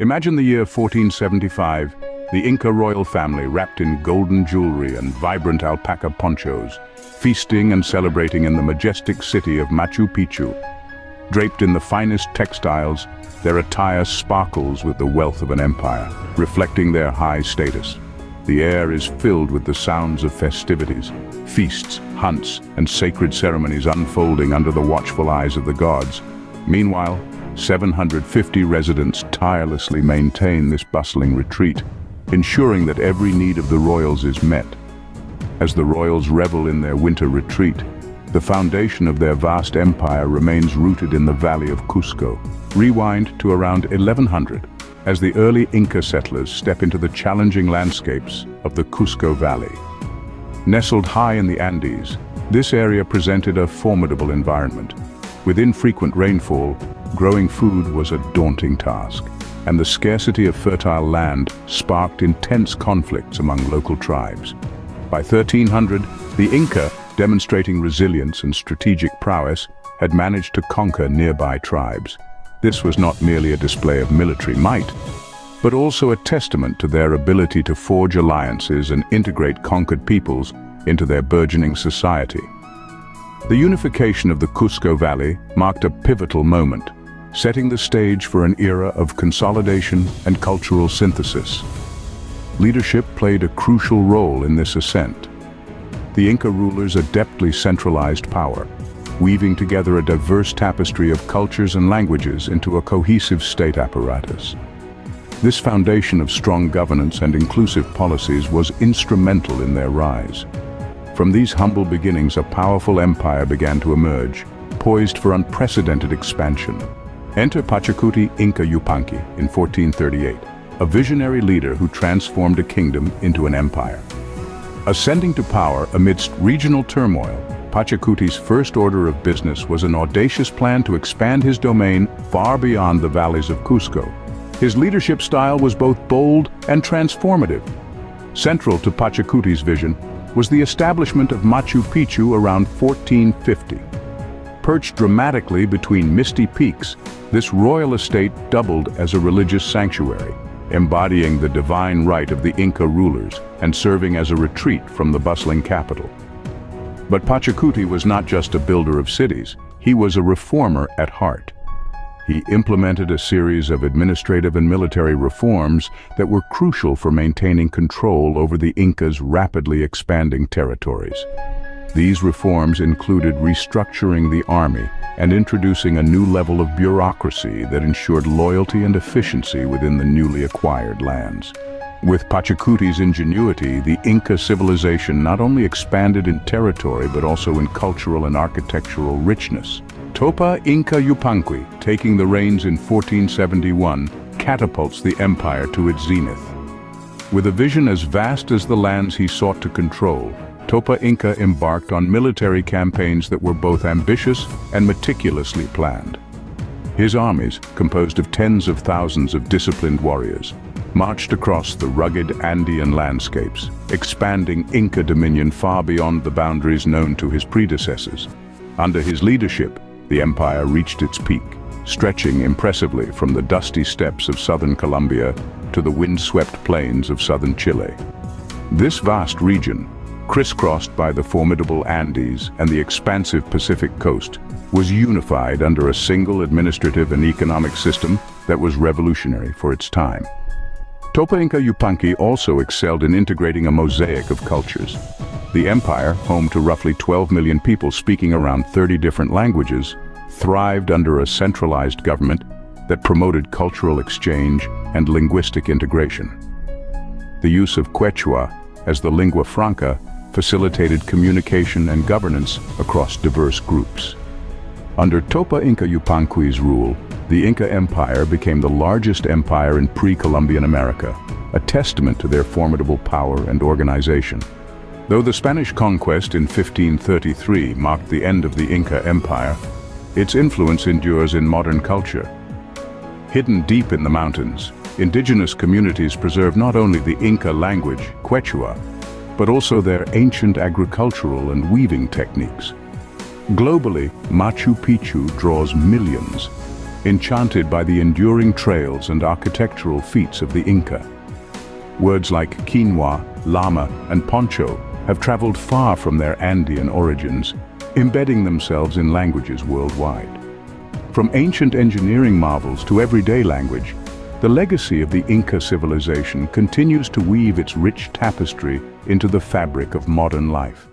Imagine the year 1475, the Inca royal family wrapped in golden jewelry and vibrant alpaca ponchos, feasting and celebrating in the majestic city of Machu Picchu. Draped in the finest textiles, their attire sparkles with the wealth of an empire, reflecting their high status. The air is filled with the sounds of festivities, feasts, hunts, and sacred ceremonies unfolding under the watchful eyes of the gods. Meanwhile, 750 residents tirelessly maintain this bustling retreat, ensuring that every need of the royals is met. As the royals revel in their winter retreat, the foundation of their vast empire remains rooted in the valley of Cusco. Rewind to around 1100. As the early Inca settlers step into the challenging landscapes of the Cusco Valley. Nestled high in the Andes, this area presented a formidable environment. With infrequent rainfall, growing food was a daunting task, and the scarcity of fertile land sparked intense conflicts among local tribes. By 1300, the Inca, demonstrating resilience and strategic prowess, had managed to conquer nearby tribes. This was not merely a display of military might, but also a testament to their ability to forge alliances and integrate conquered peoples into their burgeoning society. The unification of the Cusco Valley marked a pivotal moment, setting the stage for an era of consolidation and cultural synthesis. Leadership played a crucial role in this ascent. The Inca rulers adeptly centralized power, weaving together a diverse tapestry of cultures and languages into a cohesive state apparatus. This foundation of strong governance and inclusive policies was instrumental in their rise. From these humble beginnings, a powerful empire began to emerge, poised for unprecedented expansion. Enter Pachacuti Inca Yupanqui in 1438, a visionary leader who transformed a kingdom into an empire. Ascending to power amidst regional turmoil, Pachacuti's first order of business was an audacious plan to expand his domain far beyond the valleys of Cusco. His leadership style was both bold and transformative. Central to Pachacuti's vision was the establishment of Machu Picchu around 1450. Perched dramatically between misty peaks, this royal estate doubled as a religious sanctuary, embodying the divine right of the Inca rulers and serving as a retreat from the bustling capital. But Pachacuti was not just a builder of cities, he was a reformer at heart. He implemented a series of administrative and military reforms that were crucial for maintaining control over the Inca's rapidly expanding territories. These reforms included restructuring the army and introducing a new level of bureaucracy that ensured loyalty and efficiency within the newly acquired lands. With Pachacuti's ingenuity, the Inca civilization not only expanded in territory but also in cultural and architectural richness. Topa Inca Yupanqui, taking the reins in 1471, catapults the empire to its zenith. With a vision as vast as the lands he sought to control, Topa Inca embarked on military campaigns that were both ambitious and meticulously planned. His armies, composed of tens of thousands of disciplined warriors, marched across the rugged Andean landscapes, expanding Inca dominion far beyond the boundaries known to his predecessors. Under his leadership, the empire reached its peak, stretching impressively from the dusty steppes of southern Colombia to the windswept plains of southern Chile. This vast region, crisscrossed by the formidable Andes and the expansive Pacific coast, was unified under a single administrative and economic system that was revolutionary for its time. Topa Inca Yupanqui also excelled in integrating a mosaic of cultures. The empire, home to roughly 12 million people speaking around 30 different languages, thrived under a centralized government that promoted cultural exchange and linguistic integration. The use of Quechua as the lingua franca facilitated communication and governance across diverse groups. Under Topa Inca Yupanqui's rule, the Inca Empire became the largest empire in pre-Columbian America, a testament to their formidable power and organization. Though the Spanish conquest in 1533 marked the end of the Inca Empire, its influence endures in modern culture. Hidden deep in the mountains, indigenous communities preserve not only the Inca language, Quechua, but also their ancient agricultural and weaving techniques. Globally, Machu Picchu draws millions, enchanted by the enduring trails and architectural feats of the Inca. Words like quinoa, llama, and poncho have traveled far from their Andean origins, embedding themselves in languages worldwide. From ancient engineering marvels to everyday language, the legacy of the Inca civilization continues to weave its rich tapestry into the fabric of modern life.